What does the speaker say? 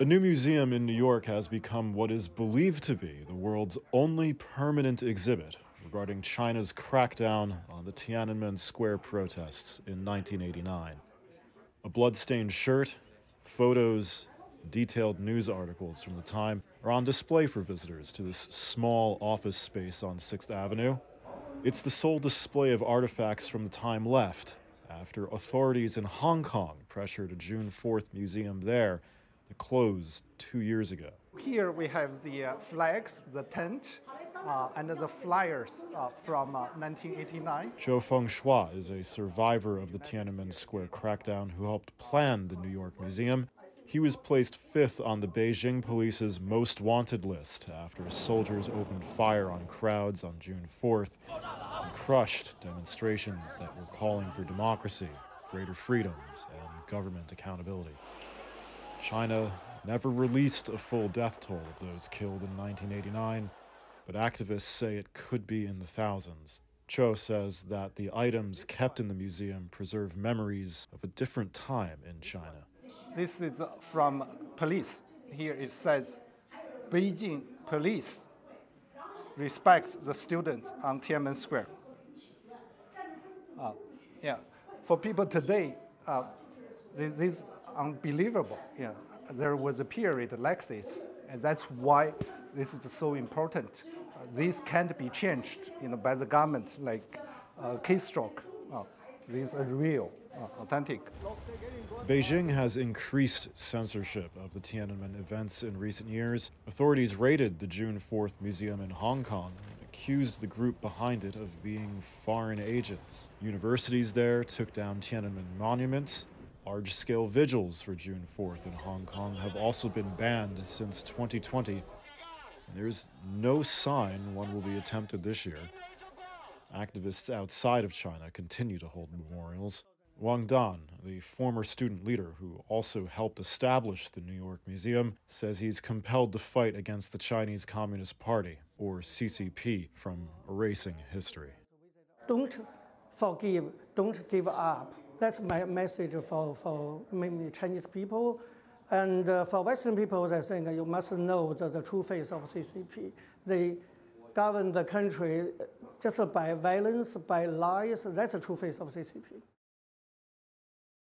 A new museum in New York has become what is believed to be the world's only permanent exhibit regarding China's crackdown on the Tiananmen Square protests in 1989. A blood-stained shirt, photos, detailed news articles from the time are on display for visitors to this small office space on 6th Avenue. It's the sole display of artifacts from the time left after authorities in Hong Kong pressured a June 4th museum there that closed 2 years ago. Here we have the flags, the tent, and the flyers from 1989. Zhou Fengshua is a survivor of the Tiananmen Square crackdown who helped plan the New York Museum. He was placed 5th on the Beijing police's most wanted list after soldiers opened fire on crowds on June 4th and crushed demonstrations that were calling for democracy, greater freedoms, and government accountability. China never released a full death toll of those killed in 1989, but activists say it could be in the thousands. Zhou says that the items kept in the museum preserve memories of a different time in China. This is from police. Here it says, Beijing police respects the students on Tiananmen Square. Yeah, for people today, this is unbelievable. Yeah, there was a period like this, and that's why this is so important. This can't be changed, by the government like keystroke. These are real. Authentic. Beijing has increased censorship of the Tiananmen events in recent years. Authorities raided the June 4th museum in Hong Kong and accused the group behind it of being foreign agents. Universities there took down Tiananmen monuments. Large-scale vigils for June 4th in Hong Kong have also been banned since 2020. And there's no sign one will be attempted this year. Activists outside of China continue to hold memorials. Wang Dan, the former student leader who also helped establish the New York Museum, says he's compelled to fight against the Chinese Communist Party, or CCP, from erasing history. Don't forgive, don't give up. That's my message for Chinese people. And for Western people, I think you must know the true face of CCP. They govern the country just by violence, by lies. That's the true face of CCP.